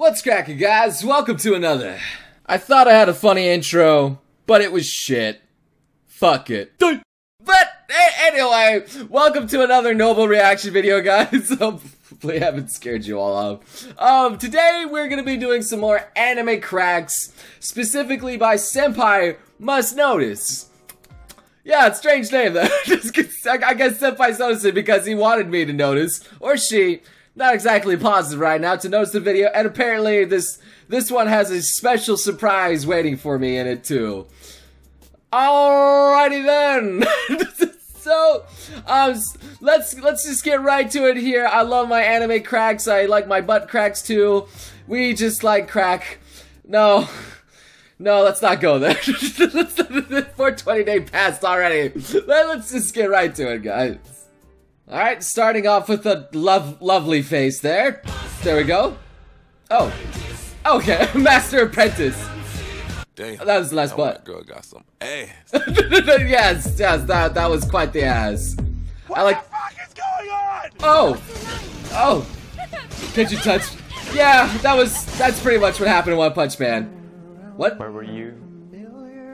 What's crackin', guys? Welcome to another. I thought I had a funny intro, but it was shit. Fuck it. But anyway, welcome to another Noble Reaction video, guys. Hopefully I haven't scared you all off. Today we're gonna be doing some more anime cracks, specifically by Senpai Must Notice. Yeah, it's a strange name though. I guess Senpai noticed it because he wanted me to notice, or she. Not exactly positive right now to notice the video, and apparently this one has a special surprise waiting for me in it too. Alrighty then. So, let's just get right to it here. I love my anime cracks. I like my butt cracks too. We just like crack. No, let's not go there. 420 day passed already. Let's just get right to it, guys. Alright, starting off with a lovely face there. There we go. Oh. Okay, Master Apprentice. Damn. That was the last part. Girl got some ass. yes, that was quite the ass. What the fuck is going on? Oh. Did you touch? Yeah, that's pretty much what happened in One Punch Man. What? Where were you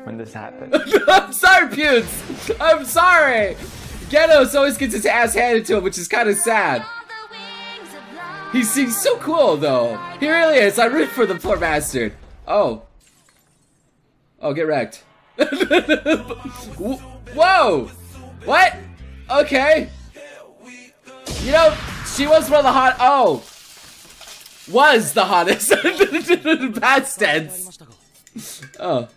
when this happened? I'm sorry, putes. I'm sorry. Genos always gets his ass handed to him, which is kind of sad. He seems so cool, though. He really is. I root for the poor bastard. Oh, get wrecked. Whoa! What? Okay. You know, she was one of the hot. Oh. Was the hottest. Past tense. Oh.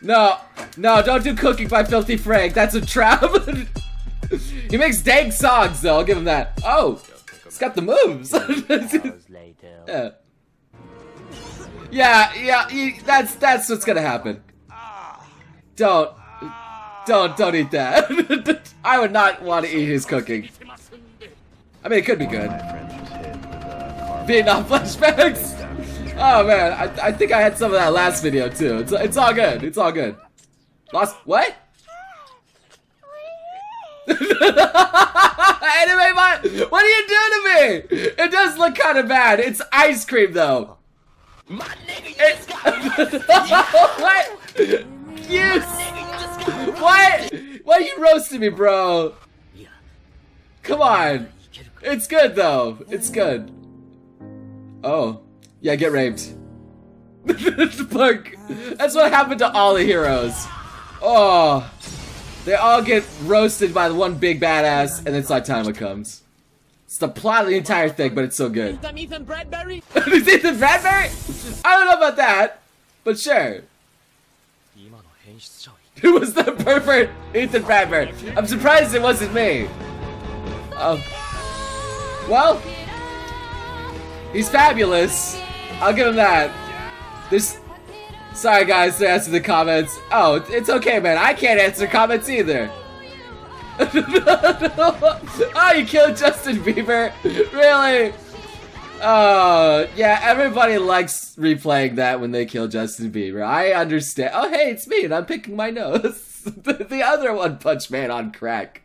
No, don't do Cooking by Filthy Frank. That's a trap. He makes dank songs, though. I'll give him that. Oh, he's got the moves. Yeah, that's what's gonna happen. Don't eat that. I would not want to eat his cooking. I mean, it could be good. Vietnam flashbacks. Oh man, I think I had some of that last video too. It's all good. It's all good. Lost what? Anime bot, what are you doing to me? It does look kind of bad. It's ice cream though. My nigga, you just got what? Yes. What? Why are you roasting me, bro? Come on. It's good though. It's good. Oh. Yeah, get raped. Look, that's what happened to all the heroes. Oh, they all get roasted by the one big badass, and then Saitama comes. It's the plot of the entire thing, but it's so good. Ethan Bradberry? Ethan Bradberry? I don't know about that, but sure. Who was the pervert Ethan Bradberry? I'm surprised it wasn't me. Well, he's fabulous. I'll give him that. Sorry guys, to answer the comments. Oh, it's okay, man. I can't answer comments either. Oh, you killed Justin Bieber? Really? Oh, yeah. Everybody likes replaying that when they kill Justin Bieber. I understand. Oh, hey, it's me, and I'm picking my nose. The other One Punch Man on crack.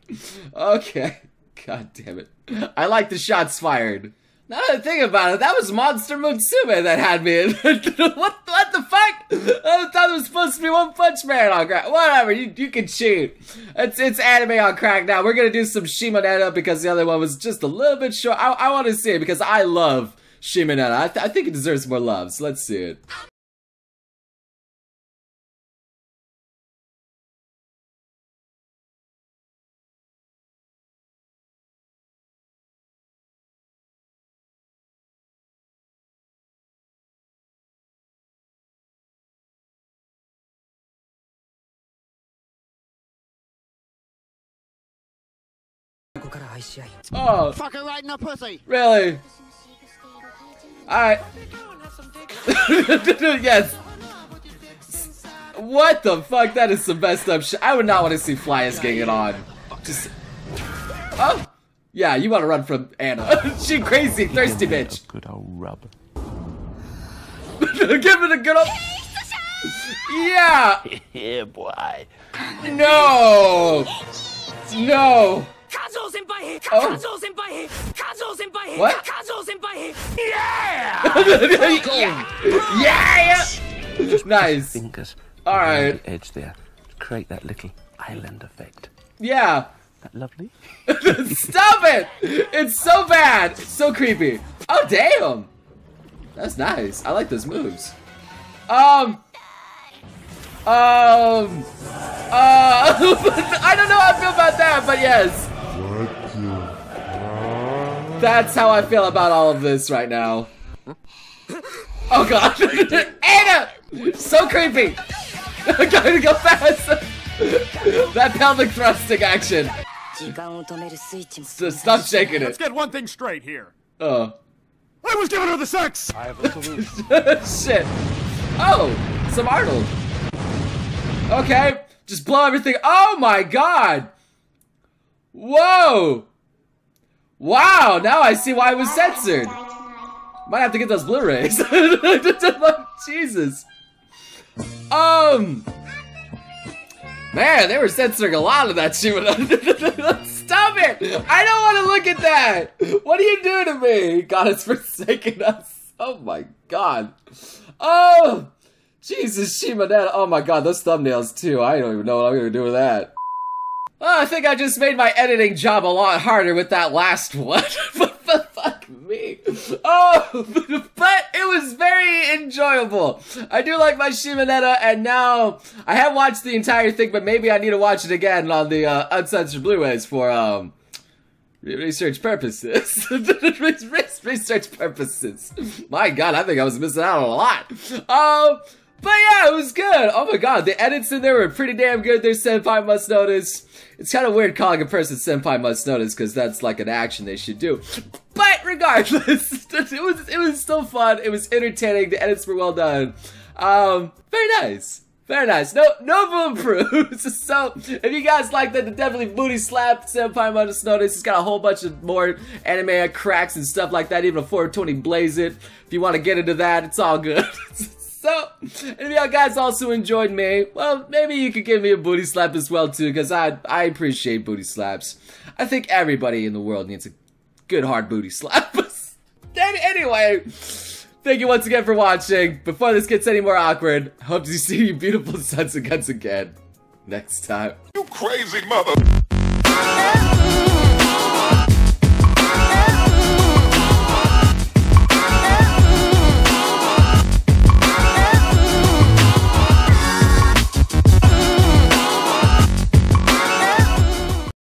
Okay. God damn it. I like the shots fired. Now that I think about it, that was Monster Musume that had me in. What the fuck? I thought it was supposed to be One Punch Man on crack. Whatever, you can cheat. It's anime on crack now. We're gonna do some Shimoneta because the other one was just a little bit short. I want to see it because I love Shimoneta. I think it deserves more love, so let's see it. Oh, fuck it right in the pussy. Really? Alright. Yes. What the fuck? That is some messed up shit. I would not want to see Flyers getting it on. Just. Oh. Yeah, you want to run from Anna. She crazy, thirsty bitch. Good old rub. Give it a good old. Yeah. Yeah, boy. No. No. Kazuo senpai. What? Kazuo senpai. Yeah! Yeah! Nice. All right. The edge there to create that little island effect. Yeah. That lovely. Stop it! It's so bad. It's so creepy. Oh damn. That's nice. I like those moves. I don't know how I feel about that, but yes. That's how I feel about all of this right now. Oh god. Anna! So creepy! I'm going to go fast! That pelvic thrusting action. So stop shaking it. Let's get one thing straight here. Oh. I was giving her the sex! I have a solution. Shit. Oh! Some Arnold. Okay, just blow everything. Oh my god! Whoa! Wow, now I see why it was censored. Might have to get those Blu-rays. Jesus. Man, they were censoring a lot of that shit. Stop it! I don't want to look at that! What are you doing to me? God has forsaken us. Oh my god. Oh! Jesus, Shimoneta. Oh my god, those thumbnails too. I don't even know what I'm gonna do with that. Oh, I think I just made my editing job a lot harder with that last one. Fuck me. Oh, but it was very enjoyable. I do like my Shimoneta, and now I have watched the entire thing, but maybe I need to watch it again on the uncensored Blu-rays for research purposes. Research purposes. My god, I think I was missing out on a lot. But yeah, it was good. Oh my god, the edits in there were pretty damn good. There's Senpai Must Notice. It's kind of weird calling a person Senpai Must Notice because that's like an action they should do. But regardless, it was still fun. It was entertaining. The edits were well done. Very nice. Very nice. Noble improves. So, if you guys like that, then definitely booty slap Senpai Must Notice. It's got a whole bunch of more anime cracks and stuff like that. Even a 420 blaze it. If you want to get into that, it's all good. So, if y'all guys also enjoyed me, well, maybe you could give me a booty slap as well too, because I appreciate booty slaps. I think everybody in the world needs a good hard booty slap. Anyway, thank you once again for watching. Before this gets any more awkward, I hope to see you beautiful sons and guns again next time. You crazy mother-